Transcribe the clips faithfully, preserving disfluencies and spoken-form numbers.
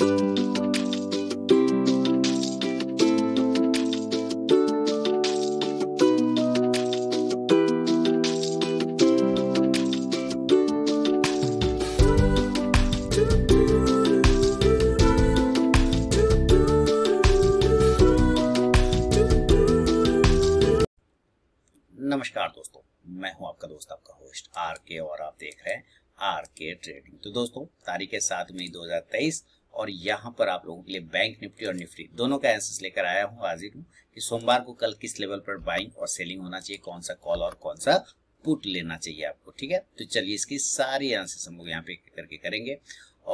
नमस्कार दोस्तों, मैं हूं आपका दोस्त, आपका होस्ट आर के और आप देख रहे हैं आर के ट्रेडिंग। तो दोस्तों, तारीख है सात मई दो हज़ार तेईस और यहां पर आप लोगों के लिए बैंक निफ्टी और निफ्टी दोनों का एनालिसिस लेकर आया हूं, हाजिर हूं कि सोमवार को कल किस लेवल पर बाइंग और सेलिंग होना चाहिए, कौन सा कॉल और कौन सा पुट लेना चाहिए आपको। ठीक है, तो चलिए इसकी सारी एनालिसिस हम लोग यहाँ पे करके करेंगे।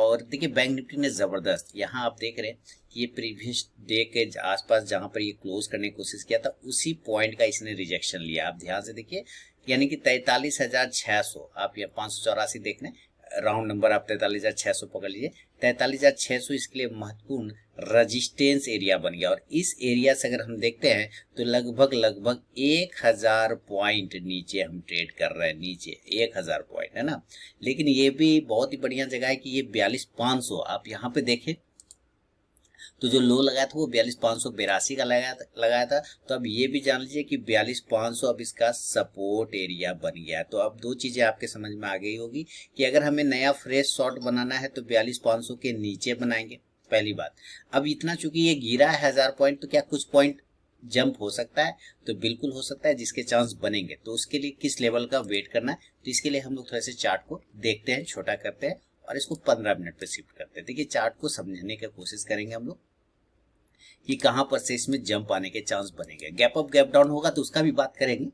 और देखिए, बैंक निफ्टी ने ज़बरदस्त, यहाँ आप देख रहे हैं कि ये प्रीवियस डे के आसपास जहाँ पर ये क्लोज करने की कोशिश किया था, उसी पॉइंट का इसने रिजेक्शन लिया। आप ध्यान से देखिए, यानी कि तैंतालीस हज़ार छः सौ, आप ये पाँच सौ चौरासी देख लें, राउंड नंबर आप तैंतालीस हज़ार छः सौ पकड़ लीजिए। तैंतालीस हज़ार छः सौ इसके लिए महत्वपूर्ण रेजिस्टेंस एरिया बन गया और इस एरिया से अगर हम देखते हैं तो लगभग लगभग एक हज़ार पॉइंट नीचे हम ट्रेड कर रहे हैं, नीचे एक हज़ार पॉइंट, है ना। लेकिन ये भी बहुत ही बढ़िया जगह है कि ये बयालीस हज़ार पाँच सौ, आप यहाँ पे देखें तो जो लो लगाया था वो बयालीस पाँच सौ बेरासी का लगाया था लगाया था तो अब ये भी जान लीजिए कि बयालीस पाँच सौ अब इसका सपोर्ट एरिया बन गया। तो अब दो चीज़ें आपके समझ में आ गई होगी कि अगर हमें नया फ्रेश शॉर्ट बनाना है तो बयालीस पाँच सौ के नीचे बनाएंगे, पहली बात। अब इतना चूंकि ये गिरा है हज़ार पॉइंट, तो क्या कुछ पॉइंट जंप हो सकता है? तो बिल्कुल हो सकता है, जिसके चांस बनेंगे। तो उसके लिए किस लेवल का वेट करना है, तो इसके लिए हम लोग थोड़े से चार्ट को देखते हैं, छोटा करते हैं और इसको पंद्रह मिनट पे शिफ्ट करते हैं। देखिए, चार्ट को समझने की कोशिश करेंगे हम लोग कि कहाँ पर से इसमें जंप आने के चांस बनेंगे। गैप अप गैप डाउन होगा तो उसका भी बात करेंगे,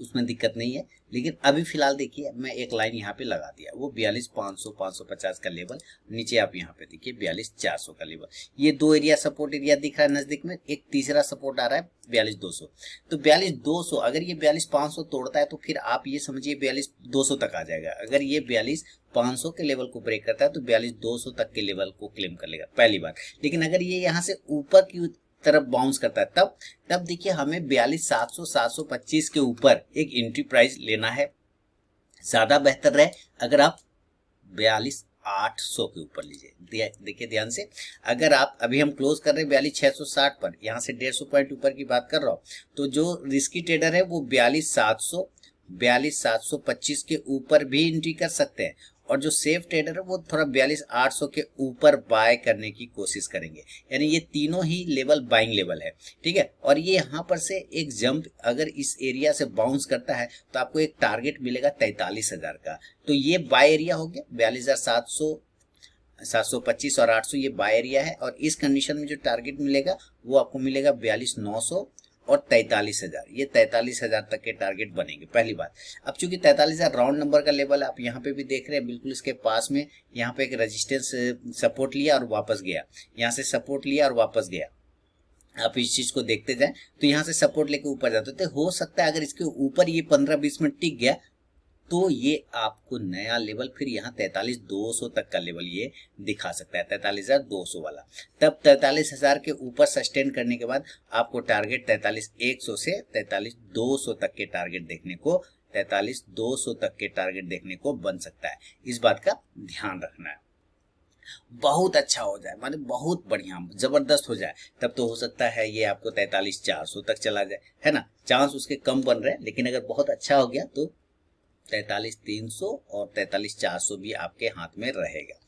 उसमें दिक्कत नहीं है। लेकिन अभी फिलहाल देखिए, मैं एक लाइन यहाँ पे लगा दिया, वो बयालीस पाँच सौ पाँच सौ पचास का लेवल, नीचे आप यहाँ पे देखिए बयालीस चार सौ का लेवल। ये दो एरिया सपोर्ट एरिया दिख रहा है नज़दीक में, एक तीसरा सपोर्ट आ रहा है बयालीस दो सौ। तो बयालीस दो सौ अगर ये बयालीस पाँच सौ तोड़ता है तो फिर आप ये समझिए बयालीस दो सौ तक आ जाएगा। अगर ये बयालीस पाँच सौ के लेवल को ब्रेक करता है तो बयालीस दो सौ तक के लेवल को क्लेम कर लेगा, पहली बात। लेकिन अगर ये यहाँ से ऊपर की तरफ बाउंस करता है तब तब देखिए हमें बयालीस सात सौ सात सौ पच्चीस के ऊपर एक एंट्री प्राइस लेना है। ज्यादा बेहतर रहे अगर आप बयालीस आठ सौ के ऊपर लीजिए। देखिए ध्यान से, अगर आप अभी हम क्लोज कर रहे हैं बयालीस छह सौ साठ पर, यहाँ से डेढ़ सौ पॉइंट ऊपर की बात कर रहा हूँ, तो जो रिस्की ट्रेडर है वो बयालीस सात सौ बयालीस सात सौ पच्चीस के ऊपर भी एंट्री कर सकते हैं और जो सेफ ट्रेडर है वो थोड़ा बयालीस आठ सौ के ऊपर बाय करने की कोशिश करेंगे। यानी ये तीनों ही लेवल बाइंग लेवल है, ठीक है। और ये यहाँ पर से एक जंप अगर इस एरिया से बाउंस करता है तो आपको एक टारगेट मिलेगा तैंतालीस हज़ार का, तो ये बाय एरिया हो गया। बयालीस हज़ार सात सौ सात सौ पच्चीस और आठ सौ ये बाय एरिया है और इस कंडीशन में जो टारगेट मिलेगा वो आपको मिलेगा बयालीस नौ सौ और तैंतालीस हज़ार। ये तैंतालीस हज़ार तक के टारगेट बनेंगे, पहली बात। अब चूंकि तैंतालीस हज़ार राउंड नंबर का लेवल आप यहाँ पे भी देख रहे हैं, बिल्कुल इसके पास में यहाँ पे एक रेजिस्टेंस सपोर्ट लिया और वापस गया, यहाँ से सपोर्ट लिया और वापस गया। आप इस चीज को देखते जाएं तो यहाँ से सपोर्ट लेके ऊपर जाते थे, हो सकता है अगर इसके ऊपर ये पंद्रह बीस मिनट टिक गया तो ये आपको नया लेवल फिर यहाँ तैंतालीस दो सौ तक का लेवल ये दिखा सकता है, तैंतालीस हज़ार दो सौ वाला। तब तैंतालीस हज़ार के ऊपर सस्टेन करने के बाद आपको टारगेट तैंतालीस एक सौ से तैंतालीस दो सौ तक के टारगेट देखने को तैंतालीस दो सौ तक के टारगेट देखने को बन सकता है। इस बात का ध्यान रखना है। बहुत अच्छा हो जाए, माने बहुत बढ़िया जबरदस्त हो जाए, तब तो हो सकता है ये आपको तैंतालीस चार सौ तक चला जाए, है ना। चांस उसके कम बन रहे हैं, लेकिन अगर बहुत अच्छा हो गया तो तैंतालीस तीन सौ और तैंतालीस चार सौ भी आपके हाथ में रहेगा।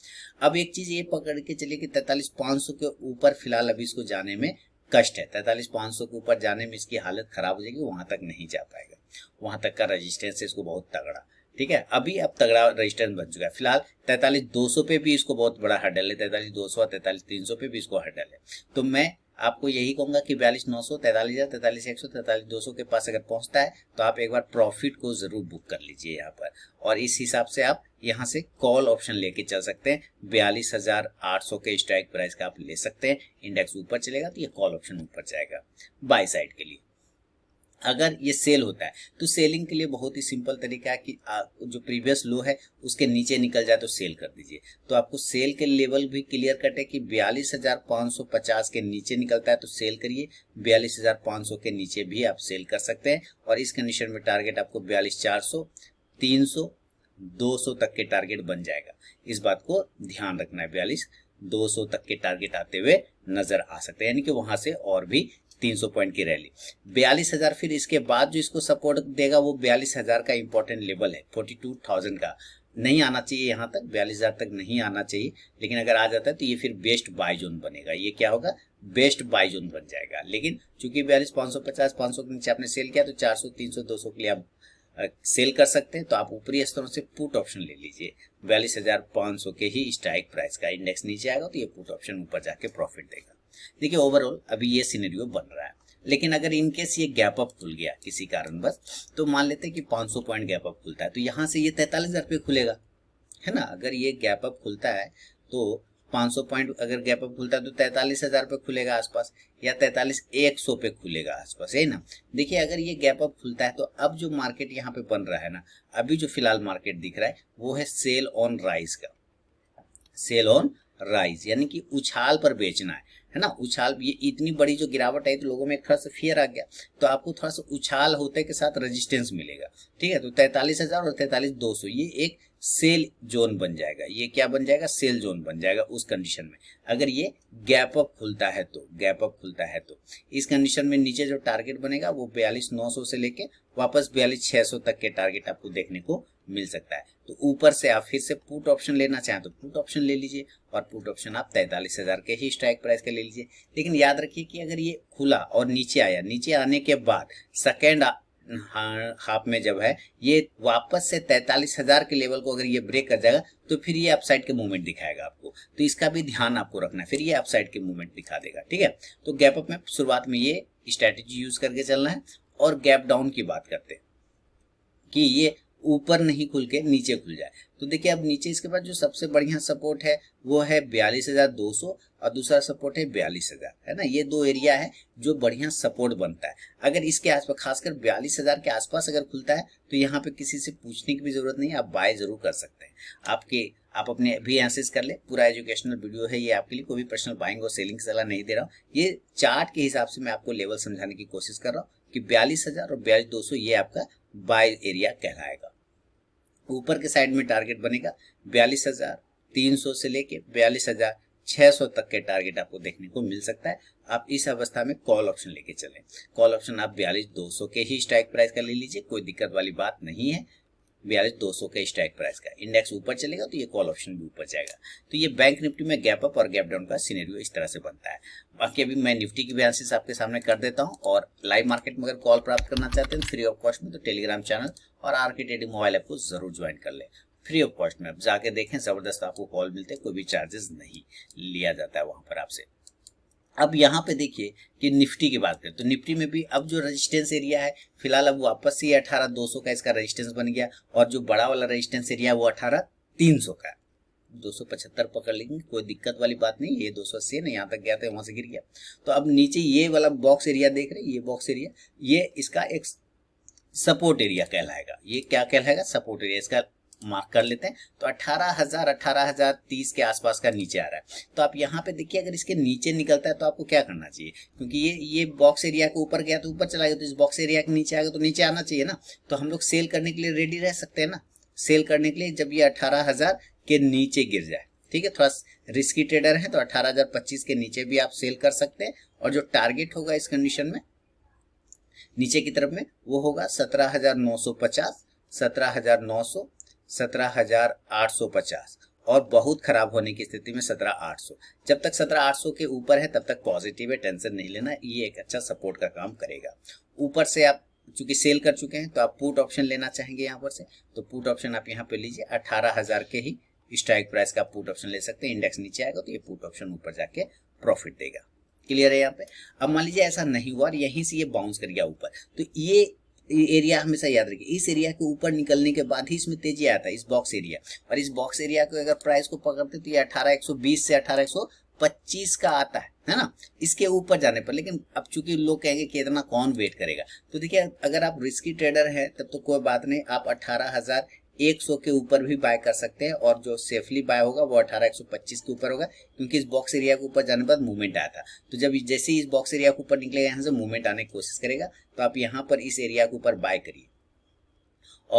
अब एक चीज ये पकड़ के चलिए कि तैंतालीस पाँच सौ के ऊपर फिलहाल अभी इसको जाने में कष्ट है, तैंतालीस पाँच सौ के ऊपर जाने में इसकी हालत खराब हो जाएगी, वहां तक नहीं जा पाएगा, वहां तक का रेजिस्टेंस इसको बहुत तगड़ा, ठीक है। अभी अब तगड़ा रेजिस्टेंस बन चुका है, फिलहाल तैंतालीस दो सौ पे भी इसको बहुत बड़ा हर्डल है, तैंतालीस दो सौ और तैंतालीस तीन सौ पे भी इसको हर्डल है। तो मैं आपको यही कहूंगा कि बयालीस नौ सौ तैंतालीस हज़ार तैंतालीस एक सौ तैंतालीस दो सौ के पास अगर पहुंचता है तो आप एक बार प्रॉफिट को जरूर बुक कर लीजिए यहाँ पर, और इस हिसाब से आप यहाँ से कॉल ऑप्शन लेके चल सकते हैं। बयालीस हज़ार आठ सौ के स्ट्राइक प्राइस का आप ले सकते हैं, इंडेक्स ऊपर चलेगा तो ये कॉल ऑप्शन ऊपर जाएगा बाय साइड के लिए। अगर ये सेल होता है तो सेलिंग के लिए बहुत ही सिंपल तरीका है कि जो प्रीवियस लो है उसके नीचे निकल जाए तो सेल कर दीजिए। तो आपको सेल के लेवल भी क्लियर कट है कि बयालीस हज़ार पाँच सौ पचास के नीचे निकलता है तो सेल करिए, बयालीस हज़ार पाँच सौ के नीचे भी आप सेल कर सकते हैं। और इस कंडीशन में टारगेट आपको बयालीस हज़ार चार सौ, तीन सौ, दो सौ तक के टारगेट बन जाएगा। इस बात को ध्यान रखना है, बयालीस दो सौ तक के टारगेट आते हुए नजर आ सकते हैं, यानी कि वहां से और भी तीन सौ पॉइंट की रैली। बयालीस हज़ार फिर इसके बाद जो इसको सपोर्ट देगा वो बयालीस हज़ार का इंपॉर्टेंट लेवल है, बयालीस हज़ार का नहीं आना चाहिए, यहाँ तक बयालीस हज़ार तक नहीं आना चाहिए, लेकिन अगर आ जाता है तो ये फिर बेस्ट बाय जोन बनेगा। ये क्या होगा, बेस्ट बाय जोन बन जाएगा। लेकिन चूंकि बयालीस पाँच सौ पचास पाँच सौ के नीचे आपने सेल किया तो चार सौ तीन सौ दो सौ के लिए आप सेल कर सकते हैं, तो आप ऊपरी स्तरों से पुट ऑप्शन ले लीजिए। बयालीस हजार पाँच सौ के ही स्ट्राइक प्राइस का इंडेक्स नीचे आएगा तो ये पुट ऑप्शन ऊपर जाके प्रॉफिट देगा। देखिए ओवरऑल अभी ये सिनेरियो बन रहा है, लेकिन अगर इनकेस ये गैप अप खुल गया किसी कारणवश, तो मान लेते हैं कि पाँच सौ पॉइंट गैप अप खुलता है तो यहाँ से ये तैंतालीस हज़ार पे खुलेगा, है ना। अगर ये गैप अप खुलता है तो पाँच सौ पॉइंट अगर गैप अप खुलता है तो तैंतालीस हज़ार पे खुलेगा आसपास, या तैंतालीस एक सौ पे खुलेगा आसपास, है ना। देखिए अगर ये गैप अप खुलता है तो अब जो मार्केट यहाँ पे बन रहा है ना, अभी जो फिलहाल मार्केट दिख रहा है वो है सेल ऑन राइज का, सेल ऑन राइज यानी कि उछाल पर बेचना है, है ना। उछाल, ये इतनी बड़ी जो गिरावट आई तो लोगों में थोड़ा सा फियर आ गया, तो आपको थोड़ा सा उछाल होते के साथ रेजिस्टेंस मिलेगा, ठीक है। तो तैंतालीस हजार और तैंतालीस दो सौ ये एक सेल जोन बन जाएगा। ये क्या बन जाएगा, सेल जोन बन जाएगा उस कंडीशन में अगर ये गैप अप खुलता है तो, गैप अप खुलता है तो। इस कंडीशन में नीचे जो टारगेट बनेगा वो बयालीस नौ सौ से लेके वापस बयालीस छह सौ तक के टारगेट आपको देखने को मिल सकता है। तो ऊपर से आप फिर से पुट ऑप्शन लेना चाहें तो पुट ऑप्शन ले लीजिए, और पुट ऑप्शन आप तैंतालीस हजार के ही स्ट्राइक प्राइस के ले लीजिए। लेकिन याद रखिए कि अगर ये खुला और नीचे आया, नीचे आने के बाद सेकेंड हाफ में जब है ये वापस से तैंतालीस हजार के लेवल को अगर ये ब्रेक कर जाएगा तो फिर ये अपसाइड के मूवमेंट दिखाएगा आपको, तो इसका भी ध्यान आपको रखना है, फिर ये अपसाइड के मूवमेंट दिखा देगा, ठीक है। तो गैप अप में शुरुआत में ये स्ट्रैटेजी यूज करके चलना है। और गैप डाउन की बात करते हैं कि ये ऊपर नहीं खुल के नीचे खुल जाए, तो देखिए अब नीचे इसके बाद जो सबसे बढ़िया सपोर्ट है वो है बयालीस हज़ार दो सौ और दूसरा सपोर्ट है बयालीस हज़ार, है ना। ये दो एरिया है जो बढ़िया सपोर्ट बनता है। अगर इसके आसपास खासकर बयालीस हज़ार के आसपास अगर खुलता है तो यहाँ पे किसी से पूछने की भी जरूरत नहीं है, आप बाय जरूर कर सकते हैं। आपके आप अपने भी एनालिसिस कर ले, पूरा एजुकेशनल वीडियो है ये आपके लिए, कोई भी पर्सनल बाइंग और सेलिंग की सलाह नहीं दे रहा हूँ। ये चार्ट के हिसाब से मैं आपको लेवल समझाने की कोशिश कर रहा हूँ कि बयालीस हजार और बयालीस दो सौ ये आपका बाय एरिया कहलाएगा। ऊपर के साइड में टारगेट बनेगा बयालीस हजार तीन सौ से लेके बयालीस हजार छह सौ तक के टारगेट आपको देखने को मिल सकता है। आप इस अवस्था में कॉल ऑप्शन लेके चलें, कॉल ऑप्शन आप बयालीस दो सौ के ही स्ट्राइक प्राइस का ले लीजिए, कोई दिक्कत वाली बात नहीं है। बयालीस दो सौ का स्ट्राइक प्राइस का इंडेक्स ऊपर चलेगा तो ये कॉल ऑप्शन भी ऊपर जाएगा। तो ये बैंक निफ्टी में गैप अप और गैप डाउन का सिनेरियो इस तरह से बनता है। बाकी अभी मैं निफ्टी की एनालिसिस आपके सामने कर देता हूँ, और लाइव मार्केट में अगर कॉल प्राप्त करना चाहते हैं फ्री ऑफ कॉस्ट में तो टेलीग्राम चैनल और आर.के ट्रेडिंग मोबाइल ऐप को जरूर ज्वाइन कर लें। फ्री ऑफ कॉस्ट में आप जाके देखें, जबरदस्त आपको कॉल मिलते हैं, कोई भी चार्जेस नहीं लिया जाता है वहाँ पर आपसे। अब यहाँ पे देखिए कि निफ्टी की बात करें तो निफ्टी में भी अब जो रेजिस्टेंस एरिया है फिलहाल अब वापस से अठारह दो सौ का इसका रेजिस्टेंस बन गया, और जो बड़ा वाला रेजिस्टेंस एरिया है वो अठारह तीन सौ का है। दो सौ पचहत्तर पकड़ लेंगे, कोई दिक्कत वाली बात नहीं। ये दो सौ अस्सी ना यहाँ तक गया था, वहां से गिर गया। तो अब नीचे ये वाला बॉक्स एरिया देख रहे हैं, ये बॉक्स एरिया ये इसका एक सपोर्ट एरिया कहलाएगा। ये क्या कहलाएगा, सपोर्ट एरिया। इसका मार्क कर लेते हैं तो अठारह हज़ार अठारह हज़ार तीस के आसपास का नीचे आ रहा है, तो आप यहाँ पे देखिए अगर इसके नीचे निकलता है तो आपको क्या करना चाहिए, क्योंकि ये ये बॉक्स एरिया के ऊपर गया तो ऊपर चला गया, तो इस बॉक्स एरिया के नीचे आएगा तो नीचे आना चाहिए ना। तो हम लोग सेल करने के लिए रेडी रह सकते हैं ना, सेल करने के लिए जब ये अठारह हज़ार के नीचे गिर जाए, ठीक है। थोड़ा रिस्की ट्रेडर है तो अठारह हज़ार पच्चीस के नीचे भी आप सेल कर सकते हैं, और जो टारगेट होगा इस कंडीशन में नीचे की तरफ में वो होगा सत्रह हज़ार नौ सौ पचास सत्रह हज़ार नौ सौ सत्रह हजार आठ सौ पचास और बहुत खराब होने की स्थिति में सत्रह हज़ार आठ सौ। जब तक सत्रह हज़ार आठ सौ के ऊपर है तब तक पॉजिटिव है, टेंशन नहीं लेना, ये एक अच्छा सपोर्ट का काम करेगा। ऊपर से आप चूंकि सेल कर चुके हैं तो आप पुट ऑप्शन लेना चाहेंगे यहाँ पर से, तो पुट ऑप्शन आप यहाँ पे लीजिए अठारह हज़ार के ही स्ट्राइक प्राइस का पुट ऑप्शन ले सकते हैं। इंडेक्स नीचे आएगा तो ये पुट ऑप्शन ऊपर जाके प्रॉफिट देगा, क्लियर है यहाँ पे। अब मान लीजिए ऐसा नहीं हुआ और यहीं से ये बाउंस कर गया ऊपर, तो ये एरिया हमेशा याद रखिए, इस एरिया के ऊपर निकलने के बाद ही इसमें तेजी आता है, इस बॉक्स एरिया। और इस बॉक्स एरिया को अगर प्राइस को पकड़ते तो ये अठारह एक सौ बीस से अठारह एक सौ पच्चीस का आता है, है ना, इसके ऊपर जाने पर। लेकिन अब चूंकि लोग कहेंगे कि इतना कौन वेट करेगा, तो देखिए अगर आप रिस्की ट्रेडर हैं तब तो कोई बात नहीं, आप अठारह हजार एक सौ के ऊपर भी बाय कर सकते हैं, और जो सेफली बाय होगा वो अठारह एक सौ पच्चीस के ऊपर होगा, क्योंकि इस बॉक्स एरिया के ऊपर जाने के बाद मूवमेंट आया था। तो जब जैसे ही इस बॉक्स एरिया के ऊपर निकलेगा यहाँ से मूवमेंट आने की कोशिश करेगा, तो आप यहाँ पर इस एरिया के ऊपर बाय करिए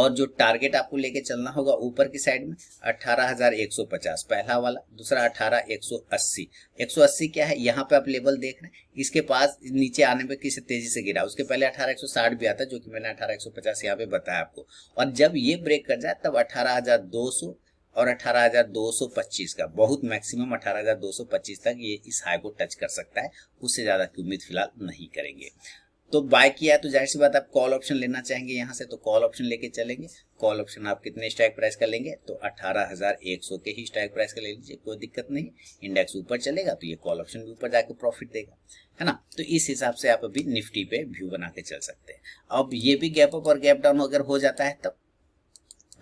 और जो टारगेट आपको लेके चलना होगा ऊपर की साइड में अठारह हज़ार एक सौ पचास पहला वाला, दूसरा अठारह हज़ार एक सौ अस्सी। एक सौ अस्सी क्या है, यहाँ पे आप लेवल देख रहे हैं, इसके पास नीचे आने पे किसी तेजी से गिरा। उसके पहले अठारह हज़ार एक सौ साठ भी आता जो कि मैंने अठारह हज़ार एक सौ पचास यहाँ पे बताया आपको। और जब ये ब्रेक कर जाए तब अठारह हज़ार दो सौ और अठारह हज़ार दो सौ पच्चीस का बहुत मैक्सिमम अठारह हज़ार दो सौ पच्चीस तक ये इस हाई को टच कर सकता है, उससे ज़्यादा की उम्मीद फिलहाल नहीं करेंगे। तो बाय किया है तो जाहिर सी बात आप कॉल ऑप्शन लेना चाहेंगे यहाँ से, तो कॉल ऑप्शन लेके चलेंगे। कॉल ऑप्शन आप कितने स्ट्राइक प्राइस का लेंगे, तो अठारह हज़ार एक सौ के ही स्ट्राइक प्राइस का ले लीजिए, कोई दिक्कत नहीं। इंडेक्स ऊपर चलेगा तो ये कॉल ऑप्शन भी ऊपर जाके प्रॉफिट देगा, है ना। तो इस हिसाब से आप अभी निफ्टी पे व्यू बना के चल सकते हैं। अब ये भी गैप अप और गैप डाउन अगर हो जाता है तब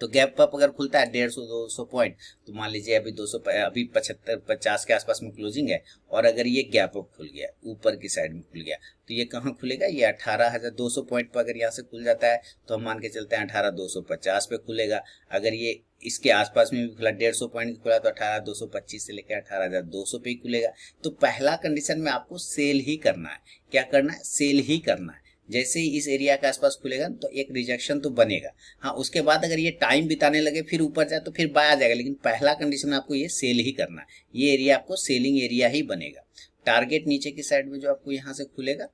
तो गैप अप अगर खुलता है डेढ़ सौ दो सौ पॉइंट, तो मान लीजिए अभी दो सौ अभी पचहत्तर पचास के आसपास में क्लोजिंग है, और अगर ये गैप अप खुल गया ऊपर की साइड में खुल गया तो ये कहाँ खुलेगा, ये अठारह हज़ार दो सौ पॉइंट पर अगर यहाँ से खुल जाता है तो हम मान के चलते हैं अठारह दो सौ पचास पे खुलेगा। अगर ये इसके आसपास में भी खुला डेढ़ सौ पॉइंट खुला तो अठारह दो सौ पच्चीस से लेकर अठारह हज़ार दो सौ पे ही खुलेगा। तो पहला कंडीशन में आपको सेल ही करना है, क्या करना है, सेल ही करना है। जैसे ही इस एरिया के आसपास खुलेगा तो एक रिजेक्शन तो बनेगा, हाँ। उसके बाद अगर ये टाइम बिताने लगे फिर ऊपर जाए तो फिर बाय आ जाएगा, लेकिन पहला कंडीशन आपको ये सेल ही करना है। ये एरिया आपको सेलिंग एरिया ही बनेगा। टारगेट नीचे की साइड में जो आपको यहाँ से खुलेगा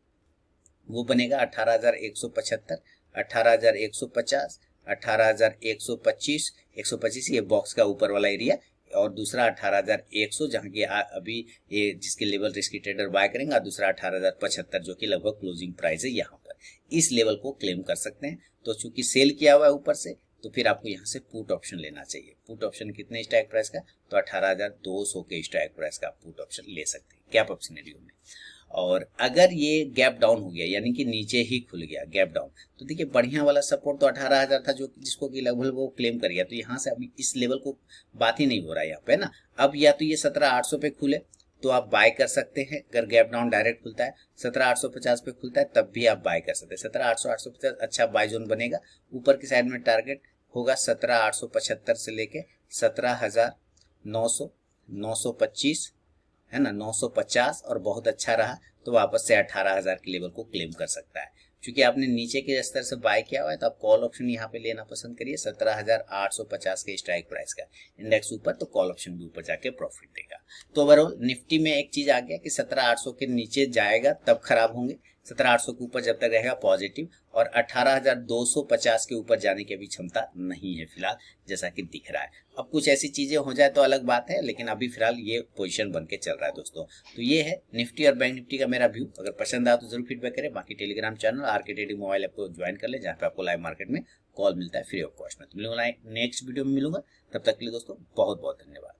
वो बनेगा अठारह हज़ार एक सौ पचहत्तर, अठारह हज़ार एक सौ पचास, अठारह हज़ार एक सौ पच्चीस, एक सौ पच्चीस ये बॉक्स का ऊपर वाला एरिया, और दूसरा अठारह हज़ार एक सौ जहाँ की अभी ये जिसके लेवल रिस्की ट्रेडर बाय करेंगे, और दूसरा अठारह हज़ार पचहत्तर जो कि लगभग क्लोजिंग प्राइस है यहाँ पर। इस लेवल को क्लेम कर सकते हैं। तो चूंकि सेल किया हुआ है ऊपर से तो फिर आपको यहाँ से पुट ऑप्शन लेना चाहिए। पुट ऑप्शन कितने स्ट्राइक प्राइस का, तो अठारह हज़ार दो सौ के स्ट्राइक प्राइस का पुट ऑप्शन ले सकते हैं गैप अप सिनेरियो में। और अगर ये गैप डाउन हो गया यानी कि नीचे ही खुल गया गैप डाउन, तो देखिए बढ़िया वाला सपोर्ट तो अठारह हज़ार था जो जिसको कि लगभग वो क्लेम कर गया, तो यहाँ से अभी इस लेवल को बात ही नहीं हो रहा है यहाँ पे, है ना। अब या तो ये सत्रह हज़ार आठ सौ पे खुले तो आप बाय कर सकते हैं, अगर गैप डाउन डायरेक्ट खुलता है सत्रह हज़ार आठ सौ पचास पे खुलता है तब भी आप बाय कर सकते हैं। सत्रह हज़ार आठ सौ पचास अच्छा बाय जोन बनेगा। ऊपर की साइड में टारगेट होगा सत्रह हज़ार आठ सौ पचहत्तर से लेके सत्रह हज़ार नौ सौ, नौ सौ पच्चीस, है ना, नौ सौ पचास, और बहुत अच्छा रहा तो वापस से अठारह हज़ार के लेवल को क्लेम कर सकता है। क्योंकि आपने नीचे के स्तर से बाय किया हुआ है तो आप कॉल ऑप्शन यहाँ पे लेना पसंद करिए सत्रह हज़ार आठ सौ पचास के स्ट्राइक प्राइस का। इंडेक्स ऊपर तो कॉल ऑप्शन भी ऊपर जाके प्रॉफिट देगा। तो ओवरऑल निफ्टी में एक चीज आ गया कि सत्रह हज़ार आठ सौ के नीचे जाएगा तब खराब होंगे, सत्रह हज़ार आठ सौ के ऊपर जब तक रहेगा पॉजिटिव, और अठारह हज़ार दो सौ पचास के ऊपर जाने की अभी क्षमता नहीं है फिलहाल जैसा कि दिख रहा है। अब कुछ ऐसी चीज़ें हो जाए तो अलग बात है, लेकिन अभी फिलहाल ये पोजीशन बन के चल रहा है दोस्तों। तो ये है निफ्टी और बैंक निफ्टी का मेरा व्यू। अगर पसंद आया तो जरूर फीडबैक करें। बाकी Telegram channel RK trading mobile app को ज्वाइन कर लें, जहाँ पे आपको लाइव मार्केट में कॉल मिलता है फ्री ऑफ कॉस्ट में। तो मिलूंगा नेक्स्ट वीडियो में, मिलूंगा तब तक के लिए दोस्तों बहुत बहुत धन्यवाद।